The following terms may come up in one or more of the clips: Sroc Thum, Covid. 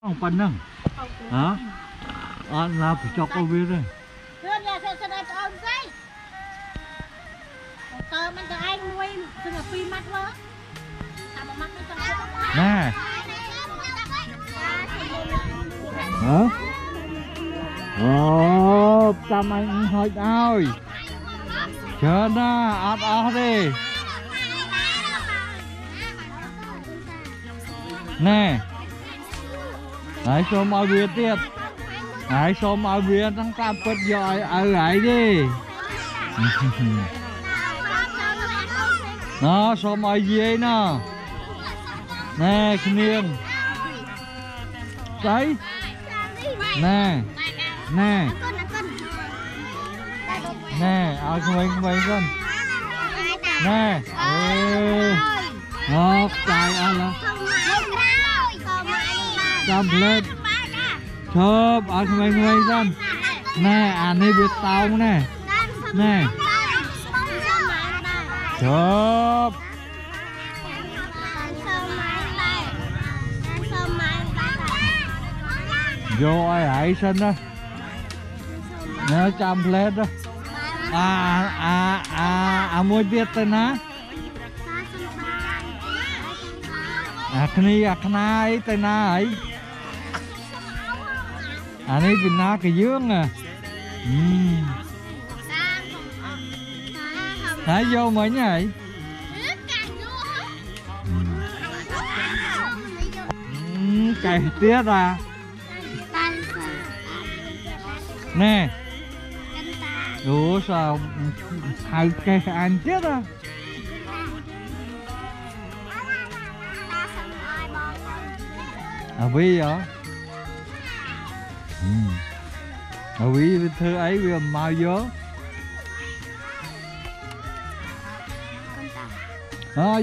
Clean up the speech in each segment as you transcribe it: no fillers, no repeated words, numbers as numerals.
Ông phân năng hả? Anh làm cho cô biết đây. Thưa nhà sẽ đặt ông dây. Tờ mình cho anh nuôi từng là phi mắt vỡ. Tao mà mắt nó to. Nè. Hả? Ồ, tâm anh hơi đau. Chờ đã, áp áp đi. Nè. Hãy xôm ao Việt tiếp. Hãy xôm ao Việt đang ta bật giỏi ở lại đi. Nó xôm ao Việt nó. Nè Khniêng. Đấy. Nè. Nè. Nè, ao Khniêng vậy con. Nè. Ngọc chạy ăn là chăm lên chớp ăn ngay con nè ăn đi biết tao nè nè chớp vô ai hãy sinh đó nó chăm lên đó mua biết tên á này này tên ai anh ấy bị na cái dương à, thấy vô mới nhảy, cày tiếc à, nè, đủ sao hai cây ăn tiếc à, à bây giờ. Vì thứ ấy vì mau vô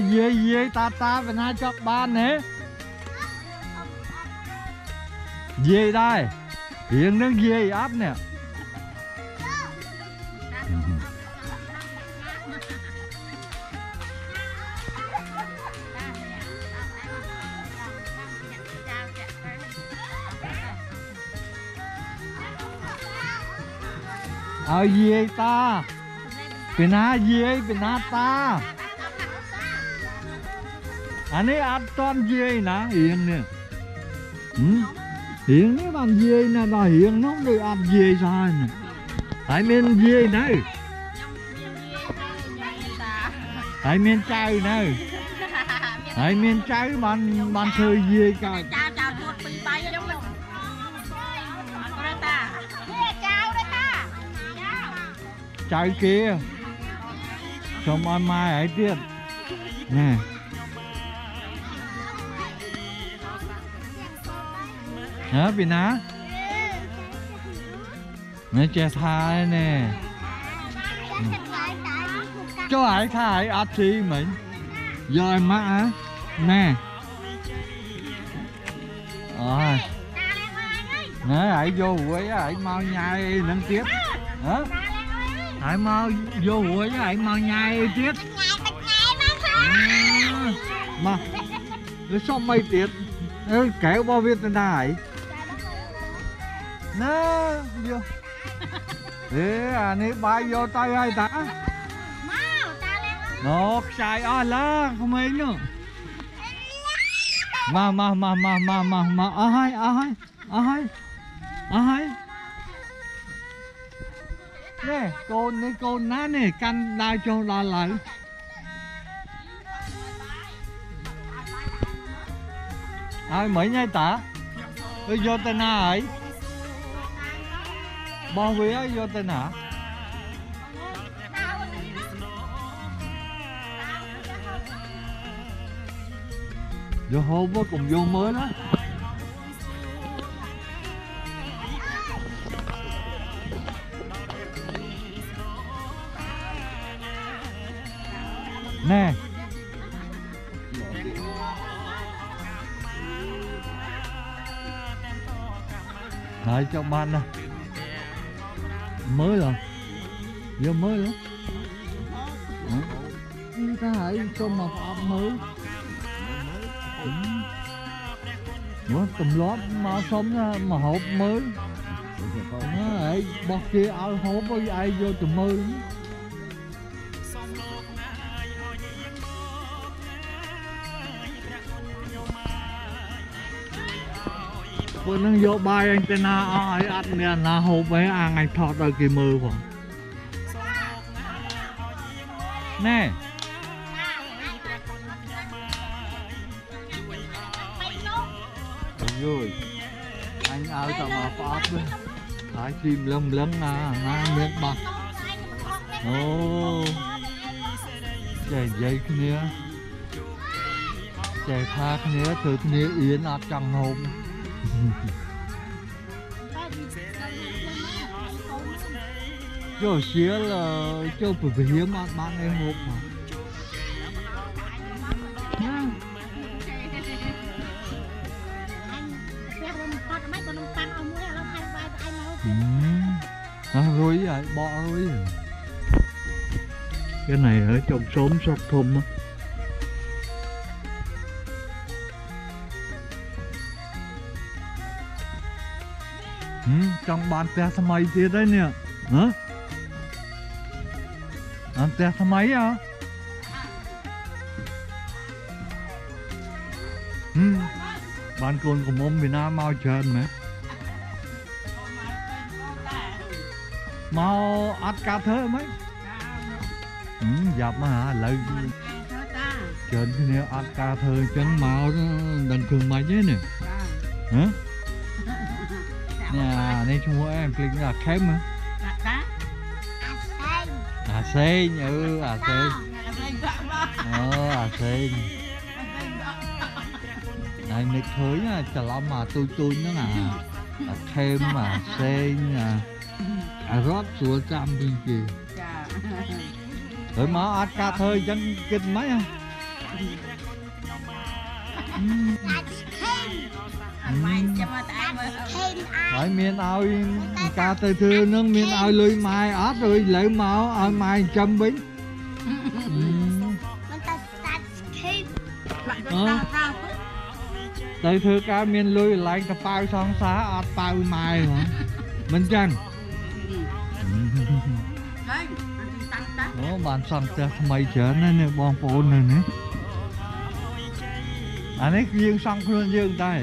dê ta bên hai chọc ban nè dê đây hiện nước dê áp nè ở dê ta bên á ta anh ấy ăn toàn dê nè hiền nè hiền cái bàn dê nè là hiền nó được ăn dê sao nè tại miền dê nè tại miền trai nè tại miền trai bàn chơi dê cả trái kia trong ăn mai ấy tiếc nè hả bị ná nè chè thai nè cho ai thai ăn chi mình rồi má nè rồi nè hãy vô với hãy mau nhai lần tiếp hả hãy mau vô hủi với hãy mau nhai tiết mà nó xong mày tiết kéo bao viết tên này nó vô thế à này bay vô tay ai ta nó xài à là không ấy nữa mà ai nè con này con ná nè canh đai cho đai lại ai mấy nhai tả bây giờ tên nào ấy bao vía vô tên hả giờ hôm vô cùng vô mới đó nè lại cho ban nè mới rồi vô mới lắm ta hãy cho mà mới Ủa, tùm lót mà sống ra mà hộp mới. Bọt kia ai hộp với ai vô tùm mơ. Bữa nâng vô bài antenna ai ăn nè là hộp với ai anh thọt rồi kì mơ vào. Nè rồi anh ơi tao mà phát thái chim lấm lấm à ngang miếng bạc ô chạy dây kia chạy pha kia thử kia yến áp trăng hồn rồi xía là cho phải phải hiếm ăn bán em hộp mà. Rối rồi, bỏ rối rồi. Cái này ở trong xóm Sroc Thum á. Trong bàn té xe máy kia đấy nè. Hả? Bàn té xe máy à? Bàn con của mông Việt Nam mau trơn mẹ. Mau ắt cá thơ mấy dập mà hả lợi trên cái nè ắt cá thơ chân màu đành cường mày chứ nè hả nè nên chúng em kinh là khém hả à sen ừ à sen ờ à sen này nịch thới nha chả lắm mà tôi nó là thêm mà sen à rót sủa trăm viên kì rồi má át ca thơi dân kinh mấy à hỏi miền ao ca tơi thưa nước miền ao lưới mai át rồi lấy máu ao mai trăm bính tơi thưa ca miền lưới lại cà phao song xá át phao mai hả mình chăng nó bàn xong ta mày chở nó nè bom phổ này nè anh ấy dương xong luôn dương ta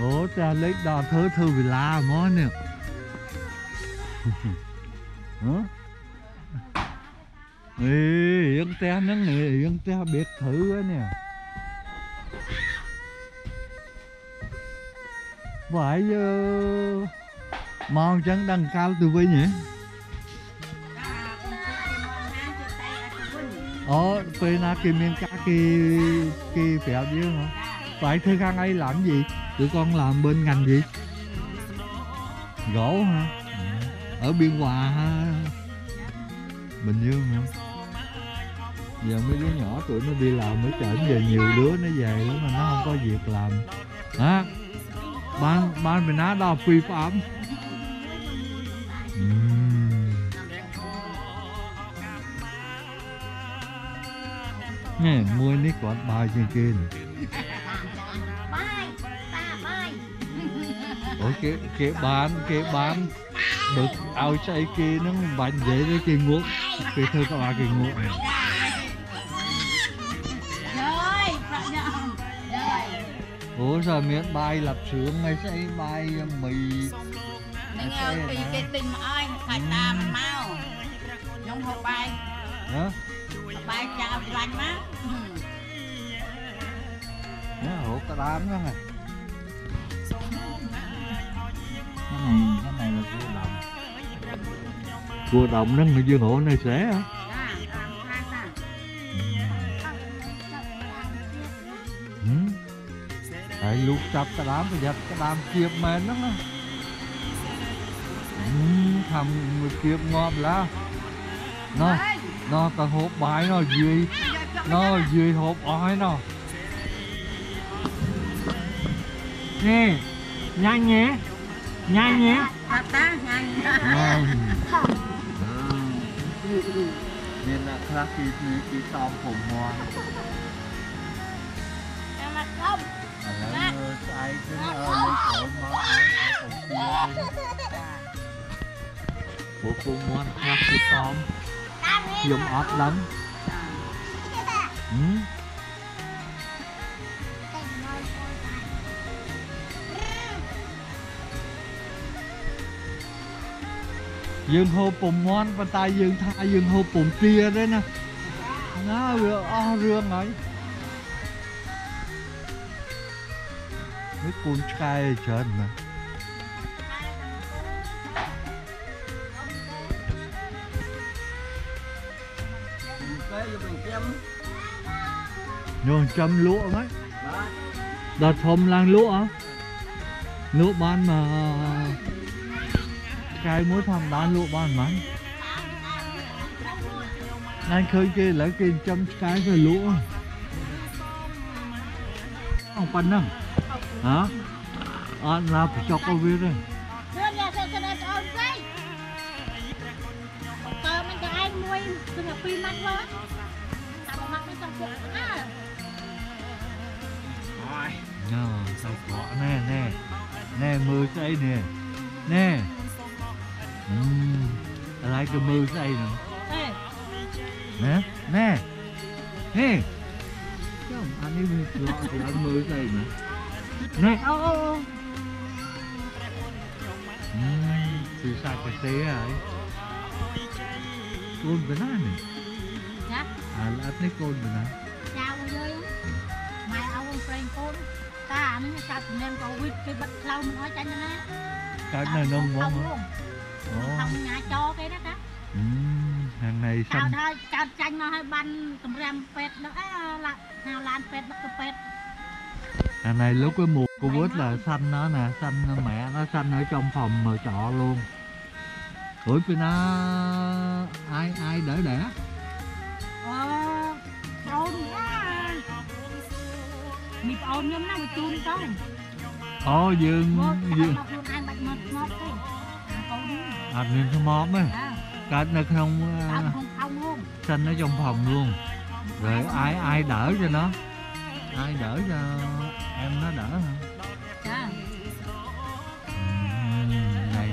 ủa ta lấy đòn thứ thư vì la mó nè hả ê dân ta nó nè dân ta biệt thự á nè phải mau chân đăng cao từ với nhỉ ở quê na kì miền ca kì phèo chứ hả phải thưa khang ấy làm gì tụi con làm bên ngành gì gỗ hả ở Biên Hòa ha? Bình Dương hả giờ mấy đứa nhỏ tụi nó đi làm mới trở về nhiều đứa nó về lắm mà nó không có việc làm hả ban mình á đào phi phạm nè mua nít quạt bài trên kia ủa cái bán bực ao chạy kia nó bánh dễ với kia ngủ kia thưa các bà kia ngủ ủa giờ miếng bay lập sướng hay xây bay mì mình ngồi tùy cái tình ơi phải ta mình mau giống hộp bay hả bay chào lành má hộp ta đám đó này cái này là cua đồng nó người dương hộ này sẽ hả lúc sắp cái đám thì giật cái đám kiếp mềm lắm á thầm người kiếp ngon lá nó còn hộp bài nó dưới hộp ói nó nè nhanh nhé nên là khác khi xong khổng hoa em mặt không anh ơi sai xin ơi khổng hoa ai khổng kia bố khổng hoa khác khi xong dùng ớt lắm dương hô bùm món và tay dương thay dương hô bùm tia đấy nè nó rửa o rương ấy mấy con trai trần mà rồi châm lúa mấy đợt hôm lang lúa lúa ban mà cái mối thằng bán lụa bán mắn anh khơi kia lấy kia chấm cái rồi lụa không phân đâu hả anh làm phải cho cô biết đây nào sao có nè nè nè mưa cháy nè nè lại cái mưa đây nè nè nè nè không anh ấy mưa lọ thì anh mưa đây nè nè ô thì sao cái té à con bên đó này dạ à là anh ấy con bên đó chào mọi người mai ông friend con ta mới sao tụi em covid cái bật lâu mình hỏi cho nha cái này nó ngon không nhà cho cái đó đó hàng này xanh thôi chào chanh mà hơi banh cầm ram pet đó là nào lan pet bắt pet hàng này lúc cái mùa Covid là xanh nó nè xanh mẹ nó xanh ở trong phòng mà trọ luôn ủi cái nó ai ai đỡ đẻ ôn á mịp ôn nhắm nó mà chun tới ô dương à nên cái móm ấy cái nó không xanh ở trong phòng luôn rồi ai ai đỡ cho nó ai đỡ cho em nó đỡ hả này